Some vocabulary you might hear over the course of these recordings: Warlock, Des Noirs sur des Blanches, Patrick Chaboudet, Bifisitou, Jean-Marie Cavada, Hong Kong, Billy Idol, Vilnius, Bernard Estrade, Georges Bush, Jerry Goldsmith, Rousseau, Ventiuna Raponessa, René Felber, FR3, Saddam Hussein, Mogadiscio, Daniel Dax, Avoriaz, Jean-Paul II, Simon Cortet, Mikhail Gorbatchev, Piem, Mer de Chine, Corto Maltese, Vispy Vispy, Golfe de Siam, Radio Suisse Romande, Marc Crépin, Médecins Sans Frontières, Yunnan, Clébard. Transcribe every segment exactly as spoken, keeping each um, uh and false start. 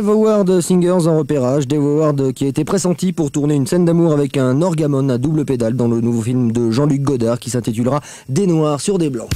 Dave Howard Singers en repérage. Dave Howard qui a été pressenti pour tourner une scène d'amour avec un orgamon à double pédale dans le nouveau film de Jean-Luc Godard qui s'intitulera « Des Noirs sur des Blanches ».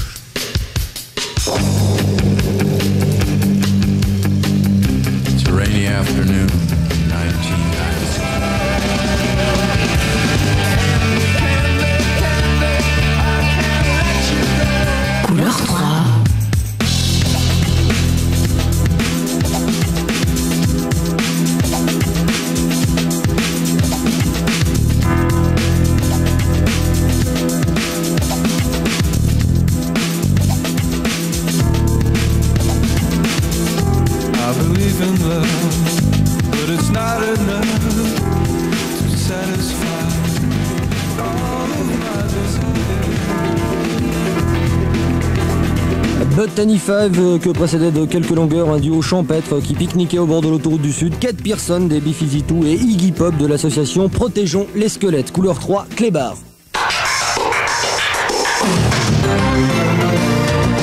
Le Tanny Five que précédait de quelques longueurs un duo champêtre qui pique-niquait au bord de l'autoroute du Sud, Kate Pearson des Bifisitou et Iggy Pop de l'association Protégeons les squelettes. Couleur trois, Clébard.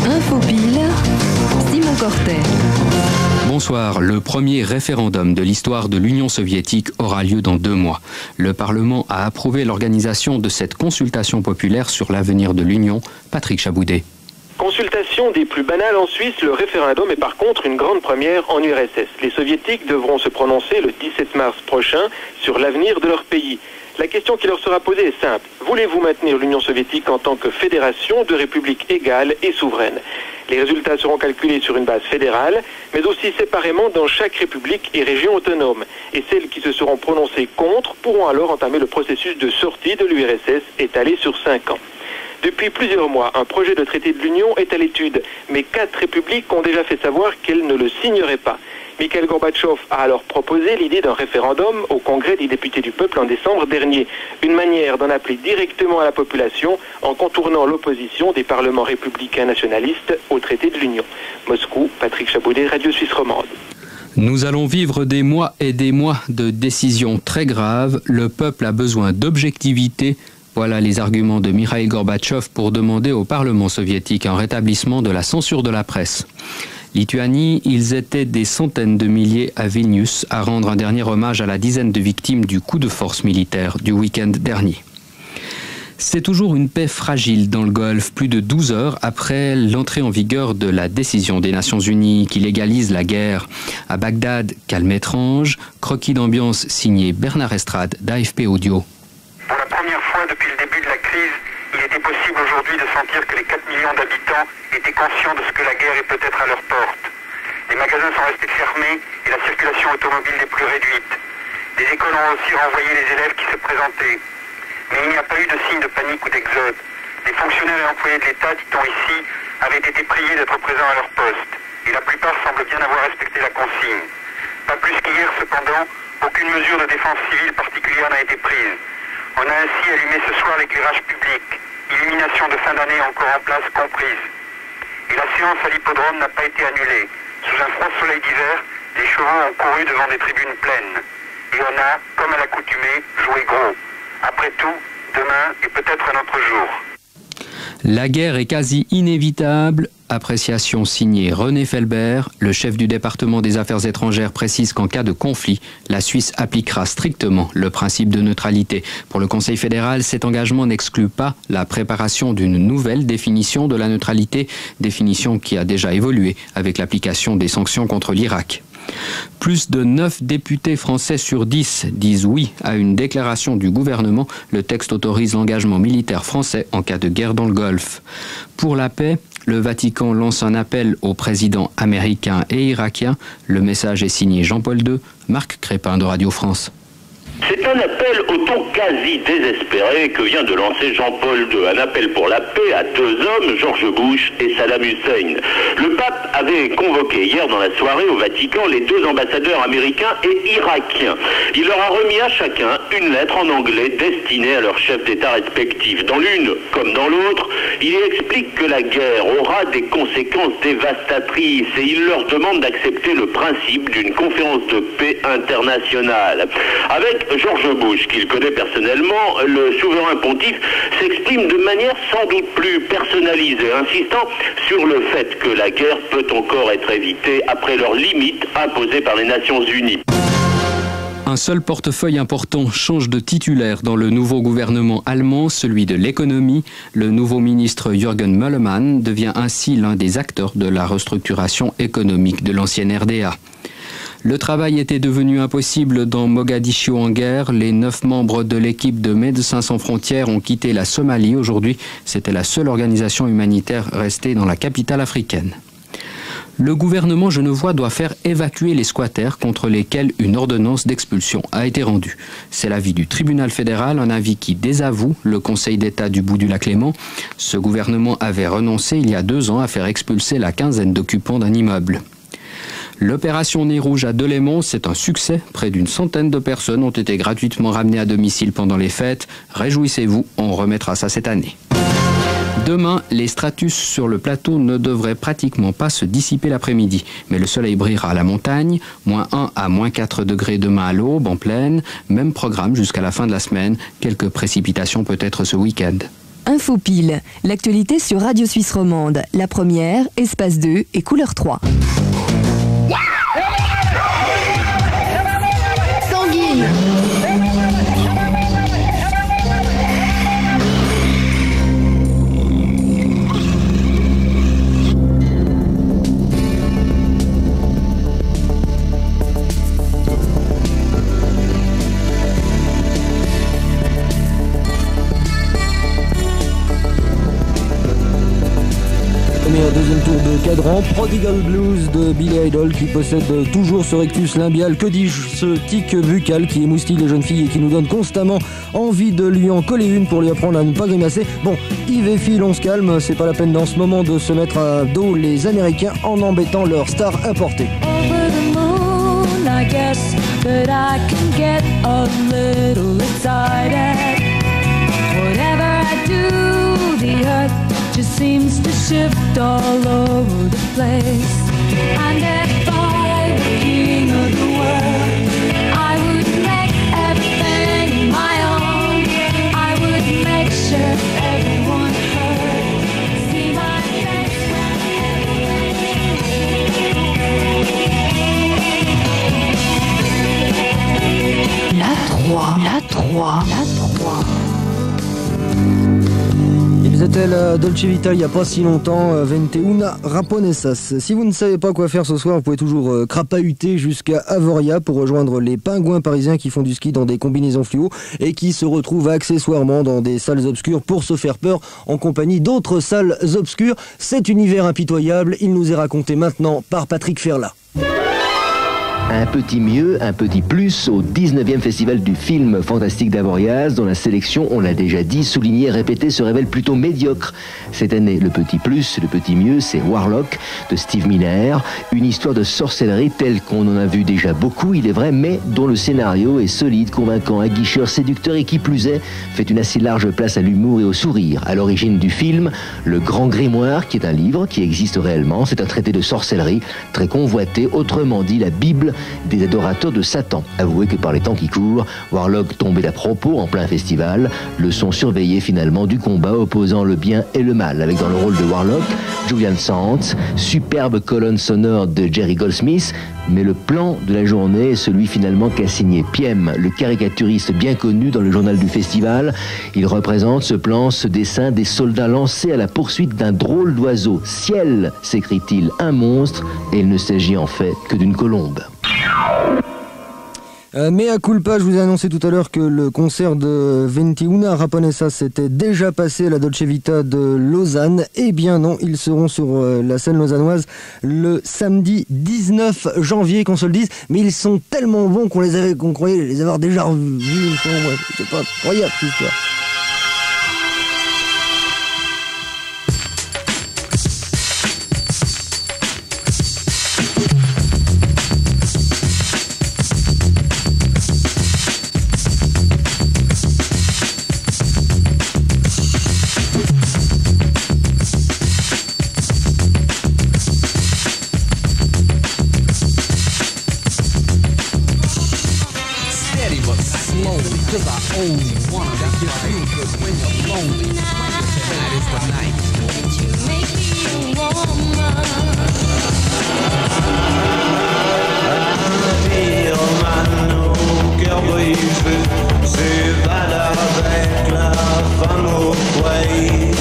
Infopile, Simon Cortet. Bonsoir. Le premier référendum de l'histoire de l'Union soviétique aura lieu dans deux mois. Le Parlement a approuvé l'organisation de cette consultation populaire sur l'avenir de l'Union. Patrick Chaboudet. Consultation des plus banales en Suisse, le référendum est par contre une grande première en U R S S. Les soviétiques devront se prononcer le dix-sept mars prochain sur l'avenir de leur pays. La question qui leur sera posée est simple. Voulez-vous maintenir l'Union soviétique en tant que fédération de républiques égales et souveraines? Les résultats seront calculés sur une base fédérale, mais aussi séparément dans chaque république et région autonome. Et celles qui se seront prononcées contre pourront alors entamer le processus de sortie de l'U R S S étalé sur cinq ans. Depuis plusieurs mois, un projet de traité de l'Union est à l'étude, mais quatre républiques ont déjà fait savoir qu'elles ne le signeraient pas. Mikhail Gorbatchev a alors proposé l'idée d'un référendum au Congrès des députés du peuple en décembre dernier, une manière d'en appeler directement à la population en contournant l'opposition des parlements républicains nationalistes au traité de l'Union. Moscou, Patrick Chaboudet, Radio Suisse Romande. Nous allons vivre des mois et des mois de décisions très graves. Le peuple a besoin d'objectivité. Voilà les arguments de Mikhail Gorbatchev pour demander au Parlement soviétique un rétablissement de la censure de la presse. Lituanie, ils étaient des centaines de milliers à Vilnius à rendre un dernier hommage à la dizaine de victimes du coup de force militaire du week-end dernier. C'est toujours une paix fragile dans le Golfe, plus de douze heures après l'entrée en vigueur de la décision des Nations Unies qui légalise la guerre. À Bagdad, calme étrange, croquis d'ambiance signé Bernard Estrade d'A F P Audio. Pour la première fois depuis le début de la crise, il était possible aujourd'hui de sentir que les quatre millions d'habitants étaient conscients de ce que la guerre est peut-être à leur porte. Les magasins sont restés fermés et la circulation automobile n'est plus réduite. Des écoles ont aussi renvoyé les élèves qui se présentaient. Mais il n'y a pas eu de signe de panique ou d'exode. Les fonctionnaires et employés de l'État, dit-on ici, avaient été priés d'être présents à leur poste. Et la plupart semblent bien avoir respecté la consigne. Pas plus qu'hier, cependant, aucune mesure de défense civile particulière n'a été prise. On a ainsi allumé ce soir l'éclairage public, illumination de fin d'année encore en place comprise. Et la séance à l'hippodrome n'a pas été annulée. Sous un froid soleil d'hiver, les chevaux ont couru devant des tribunes pleines. Et on a, comme à l'accoutumée, joué gros. Après tout, demain est peut-être un autre jour. La guerre est quasi inévitable. Appréciation signée René Felber. Le chef du département des affaires étrangères précise qu'en cas de conflit, la Suisse appliquera strictement le principe de neutralité. Pour le Conseil fédéral, cet engagement n'exclut pas la préparation d'une nouvelle définition de la neutralité, définition qui a déjà évolué avec l'application des sanctions contre l'Irak. Plus de neuf députés français sur dix disent oui à une déclaration du gouvernement. Le texte autorise l'engagement militaire français en cas de guerre dans le Golfe. Pour la paix, le Vatican lance un appel aux présidents américains et irakiens. Le message est signé Jean-Paul deux, Marc Crépin de Radio France. C'est un appel autant quasi désespéré que vient de lancer Jean-Paul deux. Un appel pour la paix à deux hommes, Georges Bush et Saddam Hussein. Le pape avait convoqué hier dans la soirée au Vatican les deux ambassadeurs américains et irakiens. Il leur a remis à chacun une lettre en anglais destinée à leurs chefs d'État respectifs. Dans l'une comme dans l'autre, il explique que la guerre aura des conséquences dévastatrices et il leur demande d'accepter le principe d'une conférence de paix internationale. Avec Georges Georges Bush, qu'il connaît personnellement, le souverain pontife s'exprime de manière sans doute plus personnalisée, insistant sur le fait que la guerre peut encore être évitée après leurs limites imposées par les Nations Unies. Un seul portefeuille important change de titulaire dans le nouveau gouvernement allemand, celui de l'économie. Le nouveau ministre Jürgen Möllermann devient ainsi l'un des acteurs de la restructuration économique de l'ancienne R D A. Le travail était devenu impossible dans Mogadiscio en guerre. Les neuf membres de l'équipe de Médecins Sans Frontières ont quitté la Somalie. Aujourd'hui, c'était la seule organisation humanitaire restée dans la capitale africaine. Le gouvernement genevois doit faire évacuer les squatters contre lesquels une ordonnance d'expulsion a été rendue. C'est l'avis du tribunal fédéral, un avis qui désavoue le Conseil d'État du bout du lac Léman. Ce gouvernement avait renoncé il y a deux ans à faire expulser la quinzaine d'occupants d'un immeuble. L'opération Nez Rouge à Delémont, c'est un succès. Près d'une centaine de personnes ont été gratuitement ramenées à domicile pendant les fêtes. Réjouissez-vous, on remettra ça cette année. Demain, les stratus sur le plateau ne devraient pratiquement pas se dissiper l'après-midi. Mais le soleil brillera à la montagne, moins un à moins quatre degrés demain à l'aube, en plaine. Même programme jusqu'à la fin de la semaine. Quelques précipitations peut-être ce week-end. Infopile, l'actualité sur Radio Suisse Romande. La première, Espace deux et Couleur trois. Sanguine. Deuxième tour de cadran, Prodigal Blues de Billy Idol qui possède toujours ce rectus limbial, que dis-je, ce tic buccal qui émoustille les jeunes filles et qui nous donne constamment envie de lui en coller une pour lui apprendre à ne pas grimacer. Bon, Yves et Phil, on se calme, c'est pas la peine dans ce moment de se mettre à dos les Américains en embêtant leurs stars importées. Over the moon, I guess that I can get a little excited. Whatever I do, the earth just seems to shift all over the place. And if I were king of the world, I would make everything my own. I would make sure everyone heard. See my face when everyone. La trois, la trois, la trois. Ils étaient à Dolce Vita il n'y a pas si longtemps, Ventiuna Raponessa. Si vous ne savez pas quoi faire ce soir, vous pouvez toujours crapahuter jusqu'à Avoria pour rejoindre les pingouins parisiens qui font du ski dans des combinaisons fluo et qui se retrouvent accessoirement dans des salles obscures pour se faire peur en compagnie d'autres salles obscures. Cet univers impitoyable, il nous est raconté maintenant par Patrick Ferla. Un petit mieux, un petit plus au dix-neuvième festival du film fantastique d'Avoriaz, dont la sélection, on l'a déjà dit, soulignée, répétée, se révèle plutôt médiocre. Cette année, le petit plus, le petit mieux, c'est Warlock de Steve Miller, une histoire de sorcellerie telle qu'on en a vu déjà beaucoup, il est vrai, mais dont le scénario est solide, convaincant, aguicheur, séducteur et qui plus est, fait une assez large place à l'humour et au sourire. À l'origine du film, Le Grand Grimoire, qui est un livre qui existe réellement, c'est un traité de sorcellerie très convoité, autrement dit la Bible des adorateurs de Satan. Avouez que par les temps qui courent, Warlock tombait à propos en plein festival, leçon surveillée finalement du combat opposant le bien et le mal, avec dans le rôle de Warlock, Julian Sands, superbe colonne sonore de Jerry Goldsmith, mais le plan de la journée est celui finalement qu'a signé Piem, le caricaturiste bien connu dans le journal du festival. Il représente ce plan, ce dessin des soldats lancés à la poursuite d'un drôle d'oiseau. Ciel, s'écrie-t-il, un monstre, et il ne s'agit en fait que d'une colombe. Euh, mais à culpa, je vous ai annoncé tout à l'heure que le concert de Ventiuna Raponessa s'était déjà passé à la Dolce Vita de Lausanne. Eh bien non, ils seront sur euh, la scène lausannoise le samedi dix-neuf janvier, qu'on se le dise. Mais ils sont tellement bons qu'on les avait, qu'on croyait les avoir déjà vus. C'est pas incroyable cette histoire. slowly, cause I own you. Wanna that's your feel good when you're lonely. Tonight is the night. Would you make me a woman? Feel my new girl, believe it. Tu vas avec la femme au foyer.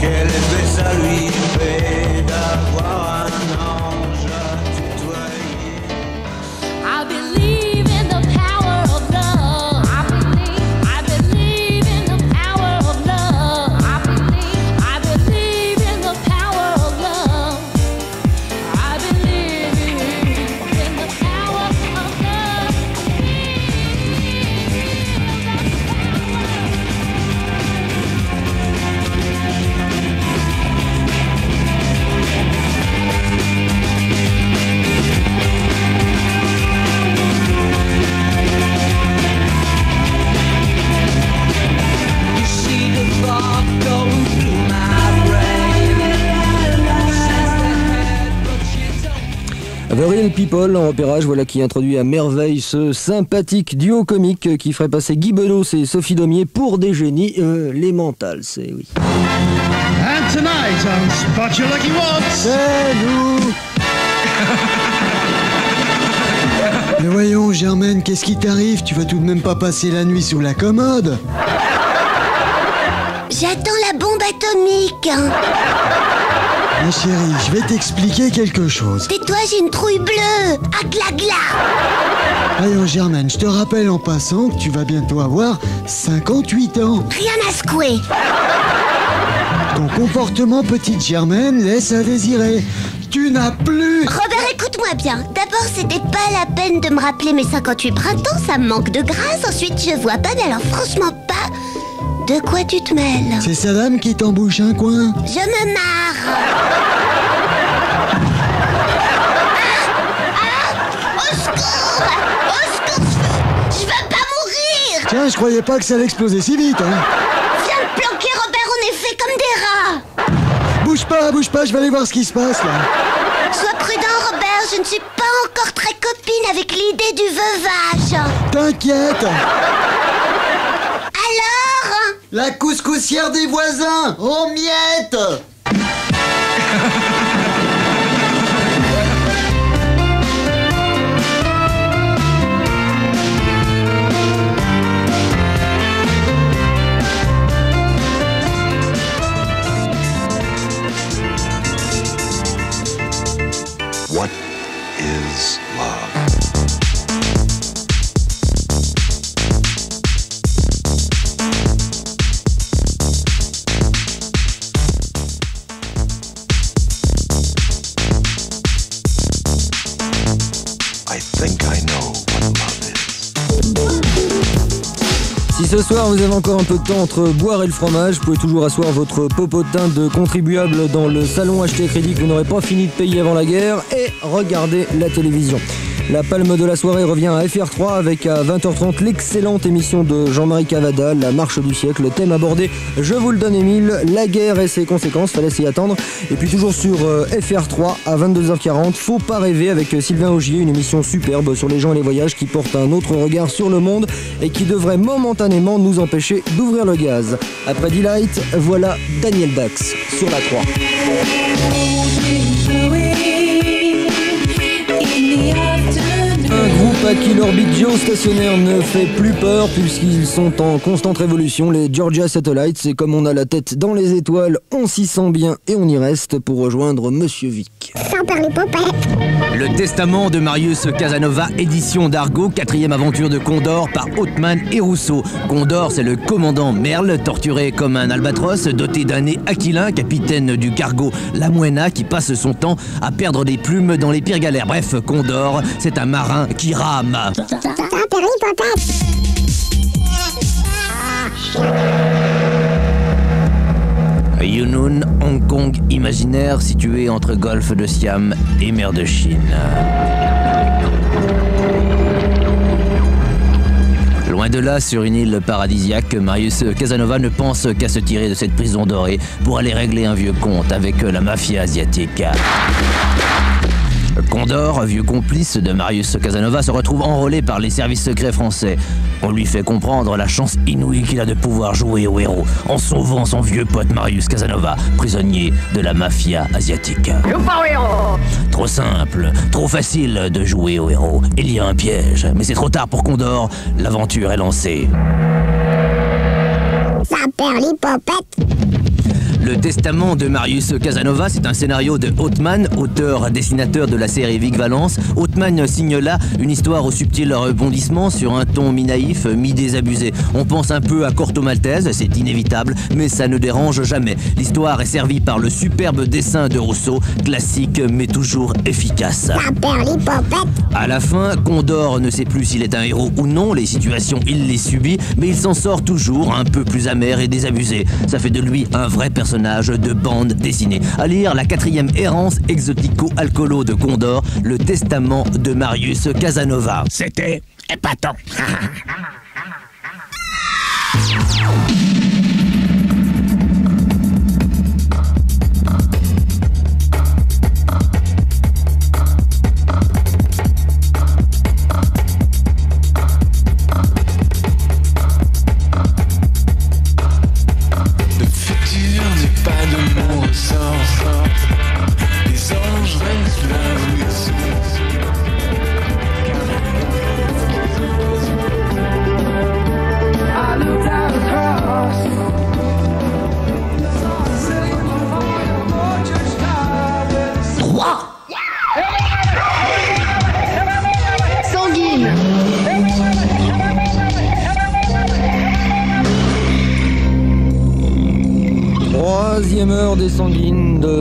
Quel effet ça lui fait d'avoir un ange à tutoyer. I believe. The Real People en repérage, voilà qui introduit à merveille ce sympathique duo comique qui ferait passer Guy Bedos et Sophie Daumier pour des génies, euh, les mentales, c'est oui. And tonight on Spot Your Lucky Ones, c'est nous. Mais voyons Germaine, qu'est-ce qui t'arrive? Tu vas tout de même pas passer la nuit sous la commode? J'attends la bombe atomique. Ma chérie, je vais t'expliquer quelque chose. Tais-toi, j'ai une trouille bleue. Agla-gla. Voyons Germaine, je te rappelle en passant que tu vas bientôt avoir cinquante-huit ans. Rien à secouer. Ton comportement, petite Germaine, laisse à désirer. Tu n'as plus... Robert, écoute-moi bien. D'abord, c'était pas la peine de me rappeler mes cinquante-huit printemps. Ça me manque de grâce. Ensuite, je vois pas, mais alors franchement pas... De quoi tu te mêles? C'est Saddam qui t'embouche un coin. Je me marre. Ah, ah, au secours! Au secours! Je veux pas mourir! Tiens, je croyais pas que ça allait exploser si vite, hein. Viens me planquer, Robert, on est fait comme des rats. Bouge pas, bouge pas, je vais aller voir ce qui se passe, là. Sois prudent, Robert, je ne suis pas encore très copine avec l'idée du veuvage. T'inquiète. La couscoussière des voisins, en miettes. What is love? Ce soir, vous avez encore un peu de temps entre boire et le fromage. Vous pouvez toujours asseoir votre popotin de contribuable dans le salon acheté à crédit que vous n'aurez pas fini de payer avant la guerre et regarder la télévision. La palme de la soirée revient à F R trois avec à vingt heures trente l'excellente émission de Jean-Marie Cavada, La marche du siècle, thème abordé, je vous le donne Émile, la guerre et ses conséquences, fallait s'y attendre. Et puis toujours sur F R trois à vingt-deux heures quarante, Faut pas rêver avec Sylvain Augier, une émission superbe sur les gens et les voyages qui porte un autre regard sur le monde et qui devrait momentanément nous empêcher d'ouvrir le gaz. Après Delight, voilà Daniel Dax sur la trois. Un groupe à qui l'orbite géostationnaire ne fait plus peur puisqu'ils sont en constante révolution, les Georgia Satellites. C'est comme on a la tête dans les étoiles, on s'y sent bien et on y reste pour rejoindre Monsieur Vic. Le testament de Marius Casanova, édition d'Argo, quatrième aventure de Condor par Hotman et Rousseau. Condor, c'est le commandant Merle, torturé comme un albatros, doté d'un nez aquilin, capitaine du cargo La Muena, qui passe son temps à perdre des plumes dans les pires galères. Bref, Condor, c'est un marin qui rame. Yunnan, Hong Kong imaginaire situé entre golfe de Siam et mer de Chine. Loin de là, sur une île paradisiaque, Marius Casanova ne pense qu'à se tirer de cette prison dorée pour aller régler un vieux compte avec la mafia asiatique. Condor, vieux complice de Marius Casanova, se retrouve enrôlé par les services secrets français. On lui fait comprendre la chance inouïe qu'il a de pouvoir jouer au héros en sauvant son vieux pote Marius Casanova, prisonnier de la mafia asiatique. Joue pas au héros! Trop simple, trop facile de jouer au héros. Il y a un piège, mais c'est trop tard pour Condor, l'aventure est lancée. Le testament de Marius Casanova, c'est un scénario de Hotman, auteur-dessinateur de la série Vic Valence. Hotman signe là une histoire au subtil rebondissement sur un ton mi-naïf, mi-désabusé. On pense un peu à Corto Maltese, c'est inévitable, mais ça ne dérange jamais. L'histoire est servie par le superbe dessin de Rousseau, classique mais toujours efficace. À la fin, Condor ne sait plus s'il est un héros ou non, les situations il les subit, mais il s'en sort toujours un peu plus amer et désabusé. Ça fait de lui un vrai personnage. personnage de bande dessinée. À lire la quatrième errance exotico-alcoolo de Condor, le testament de Marius Casanova. C'était épatant.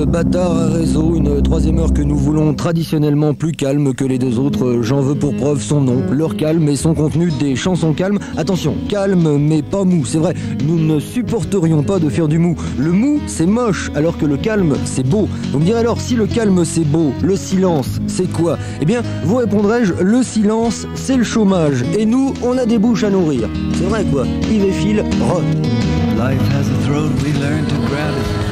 Bâtard à réseau, une troisième heure que nous voulons traditionnellement plus calme que les deux autres. J'en veux pour preuve son nom, leur calme et son contenu des chansons calmes. Attention, calme mais pas mou, c'est vrai, nous ne supporterions pas de faire du mou. Le mou c'est moche alors que le calme c'est beau. Vous me direz alors, si le calme c'est beau, le silence c'est quoi? Eh bien vous répondrai-je, le silence c'est le chômage et nous on a des bouches à nourrir. C'est vrai quoi, Yves et Phil, rock. Life has a throat, we learn to grab it.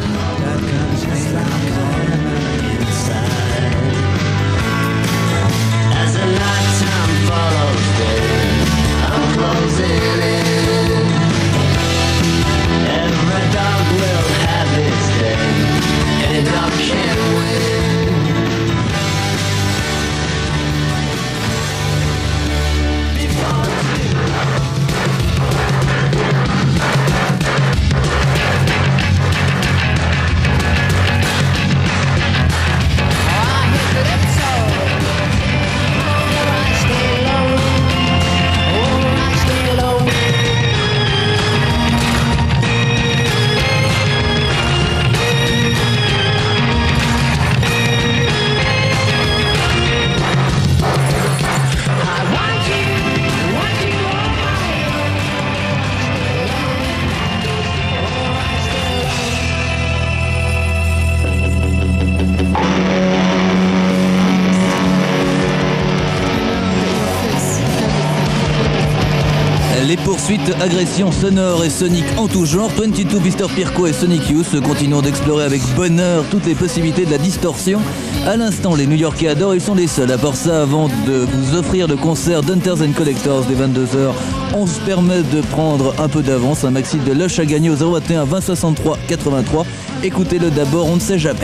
Poursuite, agression sonore et sonique en tout genre, vingt-deux Mister Pirco et Sonic Youth continuent d'explorer avec bonheur toutes les possibilités de la distorsion. À l'instant, les New Yorkais adorent, ils sont les seuls. À part ça, avant de vous offrir le concert d'Hunters and Collectors des vingt-deux heures, on se permet de prendre un peu d'avance. Un maxi de Lush à gagner au zéro vingt et un vingt soixante-trois quatre-vingt-trois. Écoutez-le d'abord, on ne sait jamais.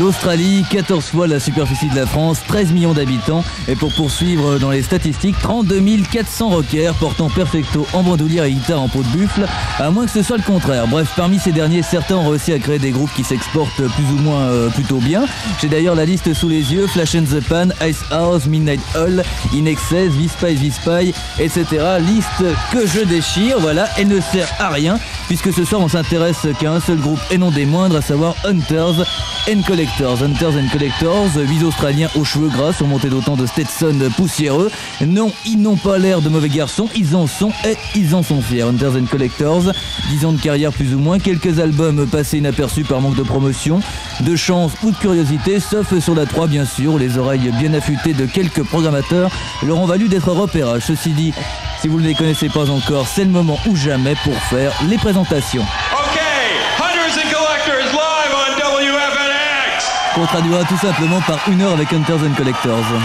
L'Australie, quatorze fois la superficie de la France, treize millions d'habitants. Et pour poursuivre dans les statistiques, trente-deux mille quatre cents rockers portant perfecto en bandoulière et guitare en peau de buffle, à moins que ce soit le contraire. Bref, parmi ces derniers, certains ont réussi à créer des groupes qui s'exportent plus ou moins euh, plutôt bien. J'ai d'ailleurs la liste sous les yeux: Flash and the Pan, Ice House, Midnight Oil, In Excess, Vispy Vispy, et cetera. Liste que je déchire, voilà, elle ne sert à rien, puisque ce soir on s'intéresse qu'à un seul groupe et non des moindres, à savoir Hunters and Collectors. Hunters and Collectors, huit Australiens aux cheveux gras, surmontés d'autant de Stetson poussiéreux. Non, ils n'ont pas l'air de mauvais garçons, ils en sont et ils en sont fiers. Hunters and Collectors, dix ans de carrière plus ou moins, quelques albums passés inaperçus par manque de promotion, de chance ou de curiosité, sauf sur la trois bien sûr, les oreilles bien affûtées de quelques programmateurs leur ont valu d'être repérages. Ceci dit, si vous ne les connaissez pas encore, c'est le moment ou jamais pour faire les présentations. Qu'on traduira tout simplement par une heure avec Hunters and Collectors.